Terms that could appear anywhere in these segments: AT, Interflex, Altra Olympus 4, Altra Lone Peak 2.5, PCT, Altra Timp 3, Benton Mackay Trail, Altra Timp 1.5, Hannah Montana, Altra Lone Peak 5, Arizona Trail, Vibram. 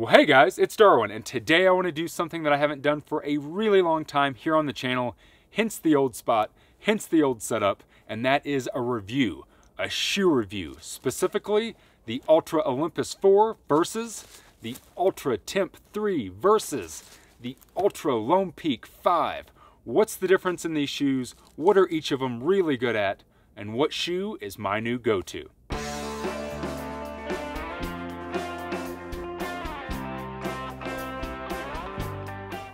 Well, hey guys, it's Darwin, and today I want to do something that I haven't done for a really long time here on the channel, hence the old spot, hence the old setup, and that is a review, a shoe review, specifically the Altra Olympus 4 versus the Altra Timp 3 versus the Altra Lone Peak 5. What's the difference in these shoes? What are each of them really good at? And what shoe is my new go-to?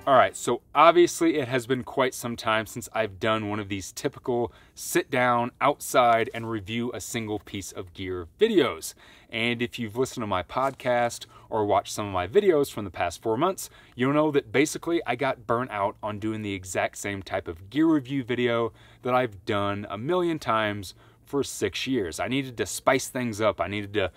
All right, so obviously it has been quite some time since I've done one of these typical sit down outside and review a single piece of gear videos. And if you've listened to my podcast or watched some of my videos from the past 4 months, you'll know that basically I got burnt out on doing the exact same type of gear review video that I've done a million times for 6 years. I needed to spice things up. I needed to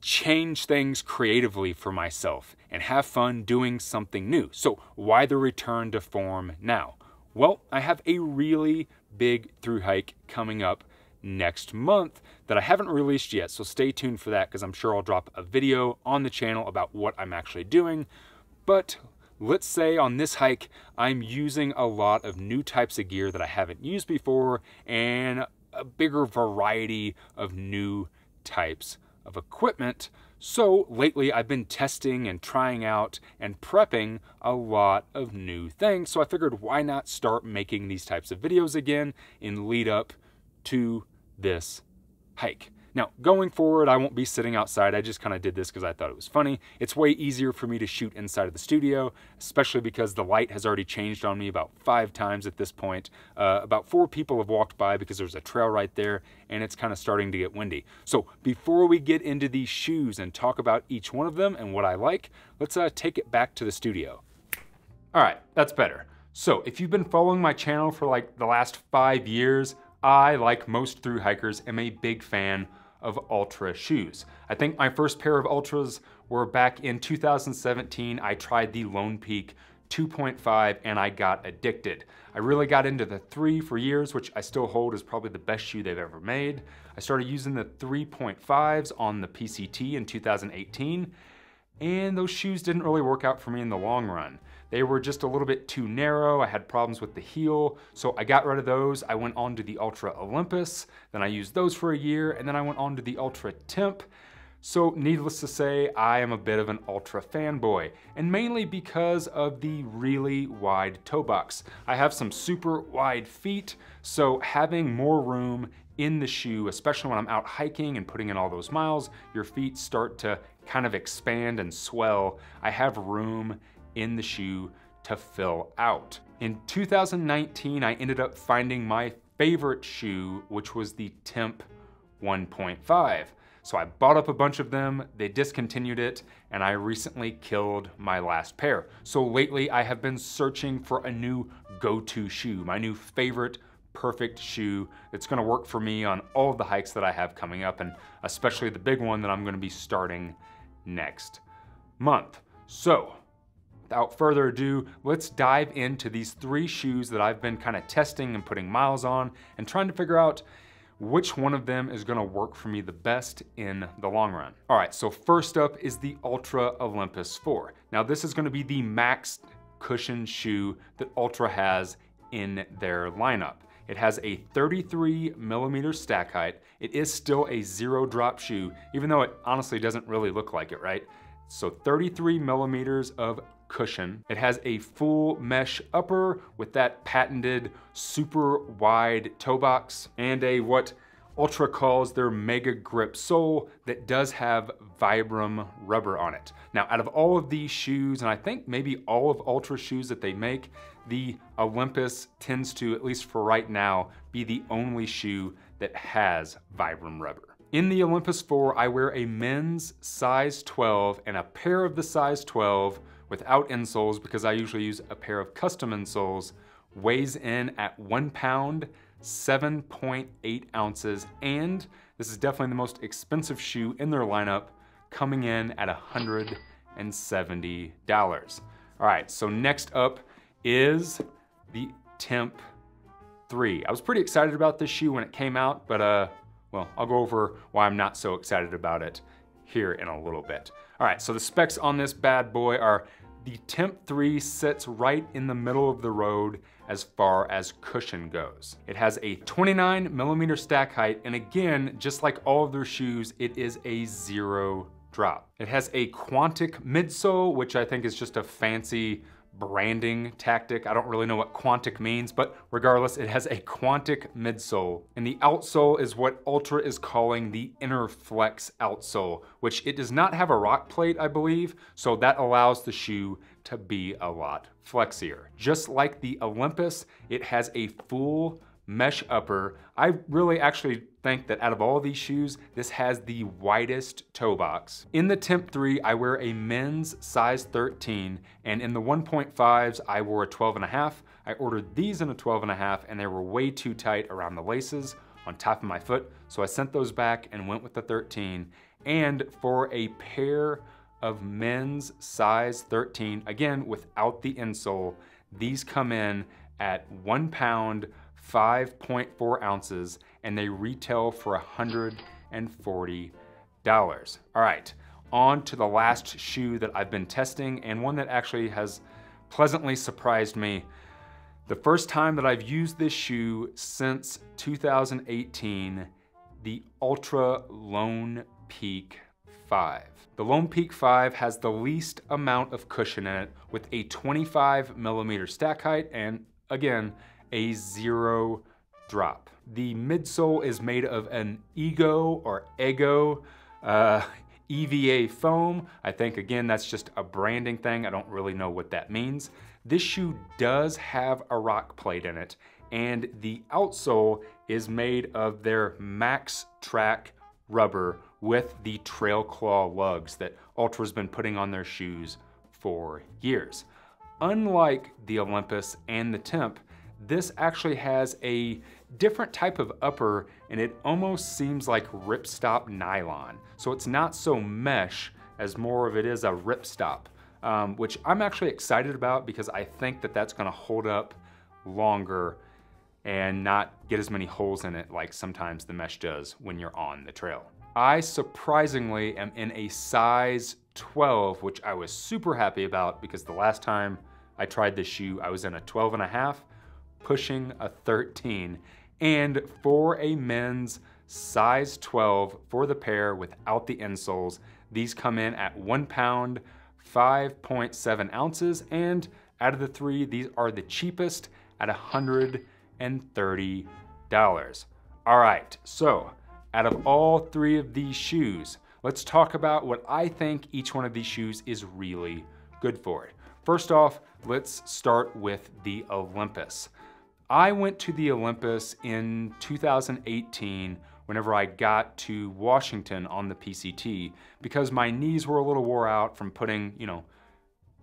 change things creatively for myself and have fun doing something new. So why the return to form now? Well, I have a really big thru hike coming up next month that I haven't released yet. So stay tuned for that because I'm sure I'll drop a video on the channel about what I'm actually doing. But let's say on this hike, I'm using a lot of new types of gear that I haven't used before and a bigger variety of new types of equipment. So lately I've been testing and trying out and prepping a lot of new things. So I figured why not start making these types of videos again in lead up to this hike. Now going forward, I won't be sitting outside. I just kind of did this because I thought it was funny. It's way easier for me to shoot inside of the studio, especially because the light has already changed on me about 5 times at this point. About 4 people have walked by because there's a trail right there and it's kind of starting to get windy. So before we get into these shoes and talk about each one of them and what I like, let's take it back to the studio. All right, that's better. So if you've been following my channel for like the last 5 years, I, like most thru hikers, am a big fan of Altra shoes. I think my first pair of Altras were back in 2017. I tried the Lone Peak 2.5 and I got addicted. I really got into the 3 for years, which I still hold is probably the best shoe they've ever made. I started using the 3.5s on the PCT in 2018, and those shoes didn't really work out for me in the long run. They were just a little bit too narrow. I had problems with the heel, so I got rid of those. I went on to the Altra Olympus, then I used those for a year, and then I went on to the Altra Timp. So needless to say, I am a bit of an Altra fanboy, and mainly because of the really wide toe box. I have some super wide feet, so having more room in the shoe, especially when I'm out hiking and putting in all those miles, your feet start to kind of expand and swell. I have room in the shoe to fill out. In 2019, I ended up finding my favorite shoe, which was the Timp 1.5. So I bought up a bunch of them, they discontinued it, and I recently killed my last pair. So lately I have been searching for a new go-to shoe, my new favorite perfect shoe that's gonna work for me on all of the hikes that I have coming up, and especially the big one that I'm gonna be starting next month. So, without further ado, let's dive into these 3 shoes that I've been kind of testing and putting miles on and trying to figure out which one of them is gonna work for me the best in the long run. All right, so first up is the Altra Olympus 4. Now this is gonna be the max cushion shoe that Altra has in their lineup. It has a 33mm stack height. It is still a 0 drop shoe, even though it honestly doesn't really look like it, right? So 33mm of cushion. It has a full mesh upper with that patented super wide toe box and a what Altra calls their mega grip sole that does have Vibram rubber on it. Now, out of all of these shoes, and I think maybe all of Altra shoes that they make, the Olympus tends to, at least for right now, be the only shoe that has Vibram rubber. In the Olympus 4, I wear a men's size 12 and a pair of the size 12 without insoles because I usually use a pair of custom insoles, weighs in at 1 pound, 7.8 ounces, and this is definitely the most expensive shoe in their lineup, coming in at $170. All right, so next up is the Timp 3. I was pretty excited about this shoe when it came out, but well, I'll go over why I'm not so excited about it here in a little bit. All right, so the specs on this bad boy are the Timp 3 sits right in the middle of the road as far as cushion goes. It has a 29mm stack height, and again, just like all of their shoes, it is a 0 drop. It has a Quantic midsole, which I think is just a fancy branding tactic. I don't really know what Quantic means, but regardless, it has a Quantic midsole. And the outsole is what Altra is calling the Interflex outsole, which it does not have a rock plate, I believe, so that allows the shoe to be a lot flexier. Just like the Olympus, it has a full mesh upper. I really actually think that out of all of these shoes, this has the widest toe box. In the Timp 3, I wear a men's size 13, and in the 1.5s, I wore a 12.5. I ordered these in a 12.5, and they were way too tight around the laces on top of my foot, so I sent those back and went with the 13. And for a pair of men's size 13, again, without the insole, these come in at 1 pound, 5.4 ounces, and they retail for $140. All right, on to the last shoe that I've been testing, and one that actually has pleasantly surprised me. The first time that I've used this shoe since 2018, the Altra Lone Peak 5. The Lone Peak 5 has the least amount of cushion in it, with a 25mm stack height, and again, a 0 drop. The midsole is made of an Ego or Ego EVA foam. I think, again, that's just a branding thing. I don't really know what that means. This shoe does have a rock plate in it, and the outsole is made of their Max Track rubber with the Trail Claw lugs that Altra's been putting on their shoes for years. Unlike the Olympus and the Timp, this actually has a different type of upper, and it almost seems like ripstop nylon. So it's not so mesh, as more of it is a ripstop, which I'm actually excited about because I think that that's gonna hold up longer and not get as many holes in it like sometimes the mesh does when you're on the trail. I surprisingly am in a size 12, which I was super happy about because the last time I tried this shoe, I was in a 12.5. pushing a 13, and for a men's size 12 for the pair without the insoles, these come in at 1 pound, 5.7 ounces, and out of the three, these are the cheapest at $130. All right, so out of all three of these shoes, let's talk about what I think each one of these shoes is really good for. First off, let's start with the Olympus. I went to the Olympus in 2018 whenever I got to Washington on the PCT because my knees were a little wore out from putting,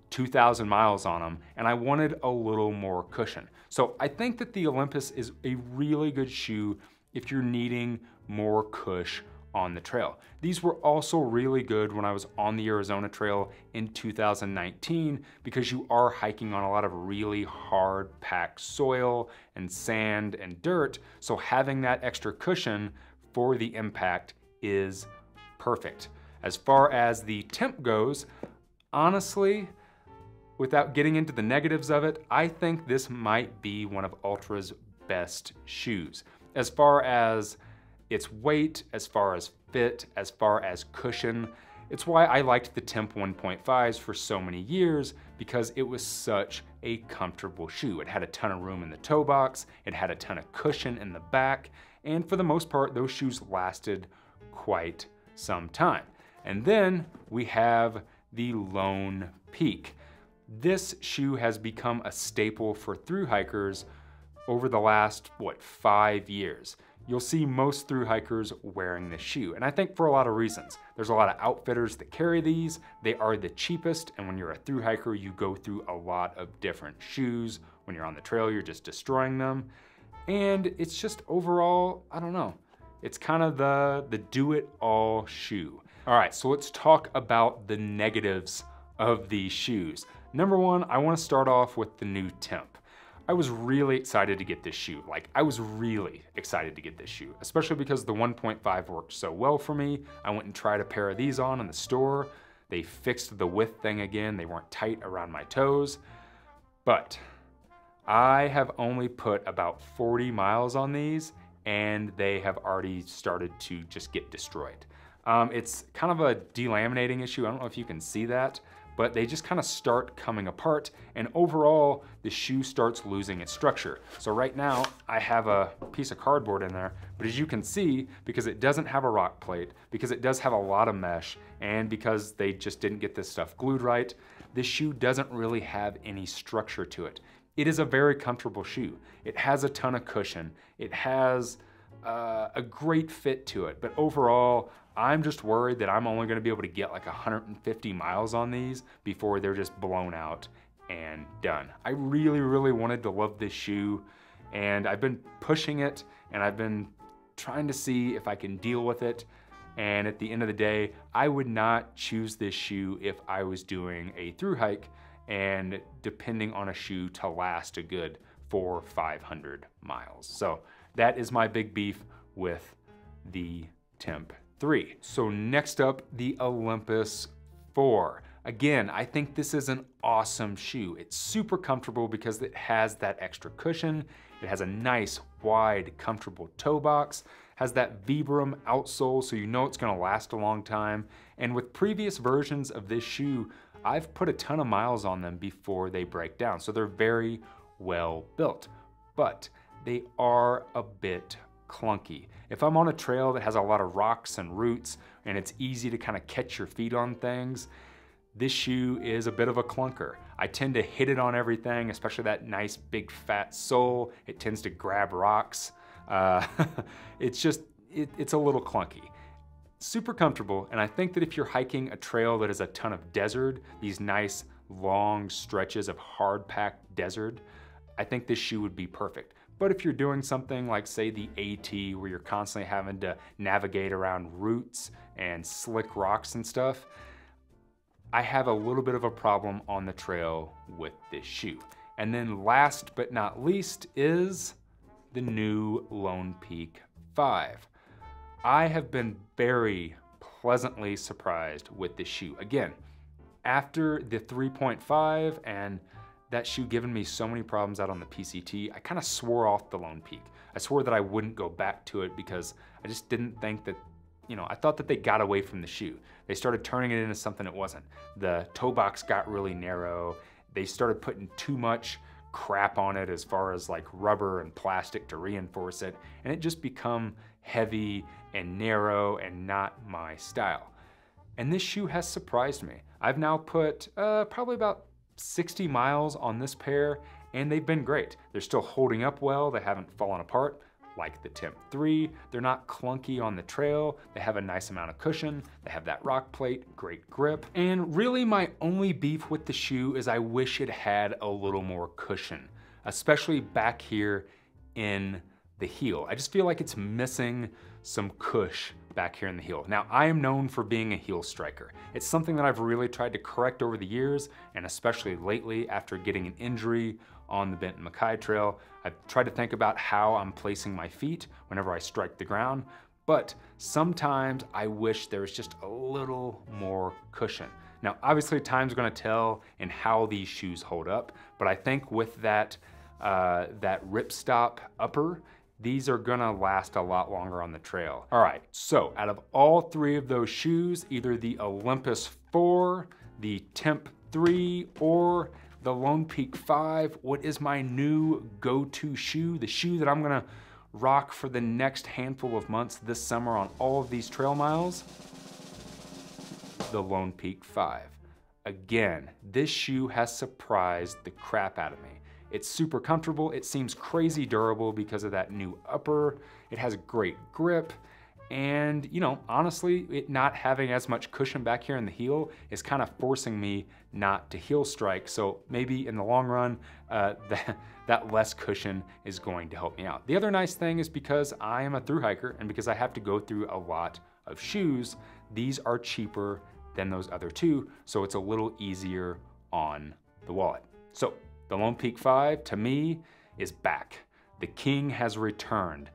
2,000 miles on them, and I wanted a little more cushion. So I think that the Olympus is a really good shoe if you're needing more cush on the trail. These were also really good when I was on the Arizona Trail in 2019 because you are hiking on a lot of really hard packed soil and sand and dirt, so having that extra cushion for the impact is perfect. As far as the Timp goes, honestly, without getting into the negatives of it, I think this might be one of Altra's best shoes. As far as its weight, as far as fit, as far as cushion. It's why I liked the Timp 1.5s for so many years because it was such a comfortable shoe. It had a ton of room in the toe box, it had a ton of cushion in the back, and for the most part, those shoes lasted quite some time. And then we have the Lone Peak. This shoe has become a staple for thru hikers over the last, 5 years. You'll see most thru hikers wearing this shoe, and I think for a lot of reasons. There's a lot of outfitters that carry these. They are the cheapest, and when you're a thru hiker, you go through a lot of different shoes. When you're on the trail, you're just destroying them. And it's just overall, I don't know, it's kind of the do-it-all shoe. All right, so let's talk about the negatives of these shoes. Number one, I wanna start off with the new Timp. I was really excited to get this shoe. Especially because the 1.5 worked so well for me. I went and tried a pair of these on in the store. They They fixed the width thing again. They weren't tight around my toes, but I have only put about 40 miles on these and they have already started to just get destroyed. It's kind of a delaminating issue. I don't know if you can see that, but they just kind of start coming apart, and overall the shoe starts losing its structure. So right now I have a piece of cardboard in there, but as you can see, because it doesn't have a rock plate, because it does have a lot of mesh, and because they just didn't get this stuff glued right, this shoe doesn't really have any structure to it. It is a very comfortable shoe. It has a ton of cushion. It has a great fit to it, but overall, I'm just worried that I'm only gonna be able to get like 150 miles on these before they're just blown out and done. I really, really wanted to love this shoe, and I've been pushing it, and I've been trying to see if I can deal with it. And at the end of the day, I would not choose this shoe if I was doing a through hike and depending on a shoe to last a good 400 or 500 miles. So that is my big beef with the Timp 3. So next up, the Olympus 4. Again, I think this is an awesome shoe. It's super comfortable because it has that extra cushion. It has a nice, wide, comfortable toe box, has that Vibram outsole, so you know it's gonna last a long time. And with previous versions of this shoe, I've put a ton of miles on them before they break down, so they're very well built, but they are a bit clunky. If I'm on a trail that has a lot of rocks and roots and it's easy to kind of catch your feet on things, this shoe is a bit of a clunker. I tend to hit it on everything, especially that nice big fat sole. It tends to grab rocks. It's just, it's a little clunky. Super comfortable, and I think that if you're hiking a trail that is a ton of desert, these nice long stretches of hard-packed desert, I think this shoe would be perfect. But if you're doing something like, say, the AT, where you're constantly having to navigate around roots and slick rocks and stuff, I have a little bit of a problem on the trail with this shoe. And then last but not least is the new Lone Peak 5. I have been very pleasantly surprised with this shoe. Again, after the 3.5 and that shoe given me so many problems out on the PCT, I kind of swore off the Lone Peak. I swore that I wouldn't go back to it because I just didn't think that, you know, I thought that they got away from the shoe. They started turning it into something it wasn't. The toe box got really narrow. They started putting too much crap on it as far as like rubber and plastic to reinforce it, and it just become heavy and narrow and not my style. And this shoe has surprised me. I've now put probably about 60 miles on this pair, and they've been great. They're still holding up well. They haven't fallen apart like the Timp 3. They're not clunky on the trail. They have a nice amount of cushion. They have that rock plate, great grip. And really my only beef with the shoe is I wish it had a little more cushion, especially back here in the heel. I just feel like it's missing some cush back here in the heel. Now, I am known for being a heel striker. It's something that I've really tried to correct over the years, and especially lately after getting an injury on the Benton Mackay Trail. I've tried to think about how I'm placing my feet whenever I strike the ground, but sometimes I wish there was just a little more cushion. Now, obviously time's gonna tell in how these shoes hold up, but I think with that ripstop upper, these are gonna last a lot longer on the trail. All right, so out of all three of those shoes, either the Olympus 4, the Timp 3, or the Lone Peak 5, what is my new go-to shoe? The shoe that I'm gonna rock for the next handful of months this summer on all of these trail miles? The Lone Peak 5. Again, this shoe has surprised the crap out of me. It's super comfortable. It seems crazy durable because of that new upper. It has great grip. And, you know, honestly, it not having as much cushion back here in the heel is kind of forcing me not to heel strike. So maybe in the long run, that less cushion is going to help me out. The other nice thing is because I am a thru hiker and because I have to go through a lot of shoes, these are cheaper than those other two. So it's a little easier on the wallet. So the Lone Peak 5, to me, is back. The king has returned.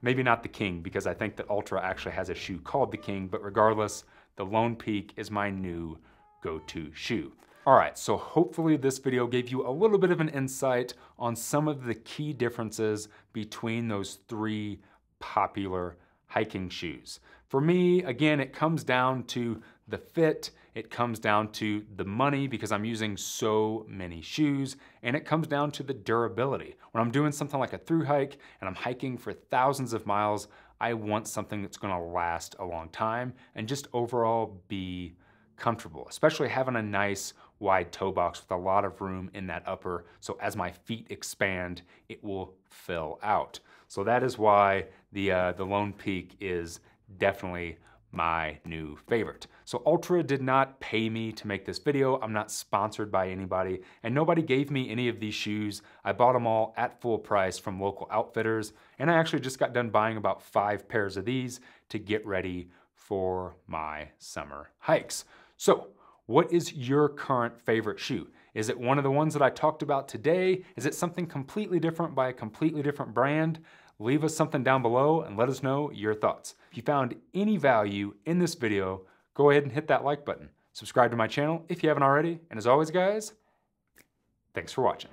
Maybe not the king, because I think that Altra actually has a shoe called the king, but regardless, the Lone Peak is my new go-to shoe. All right, so hopefully this video gave you a little bit of an insight on some of the key differences between those three popular hiking shoes. For me, again, it comes down to the fit, it comes down to the money because I'm using so many shoes, and it comes down to the durability. When I'm doing something like a thru hike and I'm hiking for thousands of miles, I want something that's gonna last a long time and just overall be comfortable, especially having a nice wide toe box with a lot of room in that upper, so as my feet expand, it will fill out. So that is why the Lone Peak is definitely my new favorite. So Altra did not pay me to make this video. I'm not sponsored by anybody, and nobody gave me any of these shoes. I bought them all at full price from local outfitters, and I actually just got done buying about 5 pairs of these to get ready for my summer hikes. So what is your current favorite shoe? Is it one of the ones that I talked about today? Is it something completely different by a completely different brand? Leave us something down below and let us know your thoughts. If you found any value in this video, go ahead and hit that like button. Subscribe to my channel if you haven't already. And as always, guys, thanks for watching.